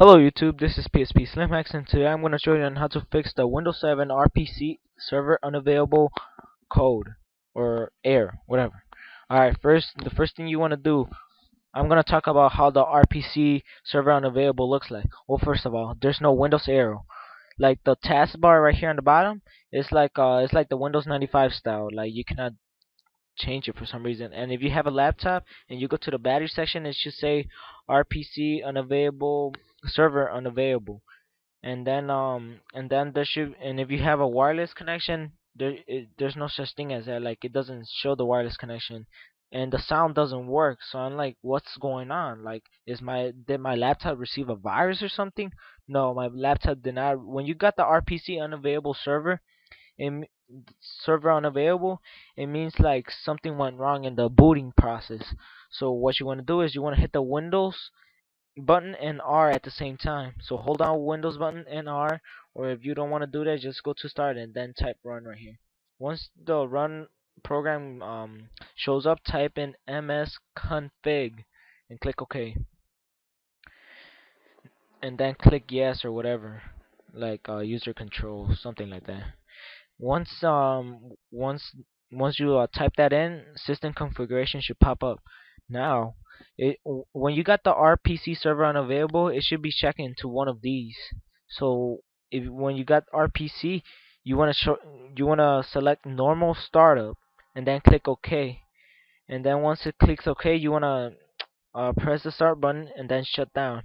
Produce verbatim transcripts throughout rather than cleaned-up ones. Hello YouTube, this is P S P Slimhacks, and today I'm going to show you on how to fix the Windows seven R P C server unavailable code or error, whatever. Alright, first, the first thing you want to do, I'm going to talk about how the R P C server unavailable looks like. Well, first of all, there's no Windows arrow. Like the taskbar right here on the bottom, it's like uh, it's like the Windows ninety-five style. Like you cannot change it for some reason. And if you have a laptop and you go to the battery section, it should say R P C unavailable. Server unavailable, and then um and then there should and if you have a wireless connection, there it, there's no such thing as that. Like it doesn't show the wireless connection, and the sound doesn't work. So I'm like, what's going on? Like, is my did my laptop receive a virus or something? No, my laptop did not. When you got the R P C unavailable server, it, server unavailable, it means like something went wrong in the booting process. So what you want to do is you want to hit the Windows button and R at the same time. So hold down Windows button and R, or if you don't want to do that, just go to start and then type run right here. Once the run program um, shows up, type in msconfig and click OK, and then click yes or whatever, like uh, user control, something like that. Once um once once you uh, type that in, system configuration should pop up. Now, it, when you got the R P C server unavailable, it should be checking to one of these. So, if when you got R P C, you want to you want to select normal startup and then click OK. And then once it clicks OK, you want to uh, press the start button and then shut down.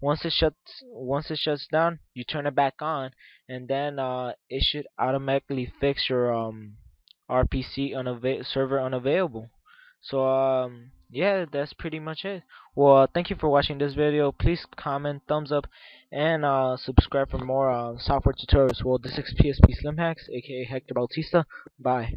Once it shuts once it shuts down, you turn it back on, and then uh, it should automatically fix your um R P C unava server unavailable. So um yeah, that's pretty much it. Well, uh, thank you for watching this video. Please comment, thumbs up, and uh subscribe for more uh, software tutorials. Well, this is P S P Slimhacks, aka Hector Bautista. Bye.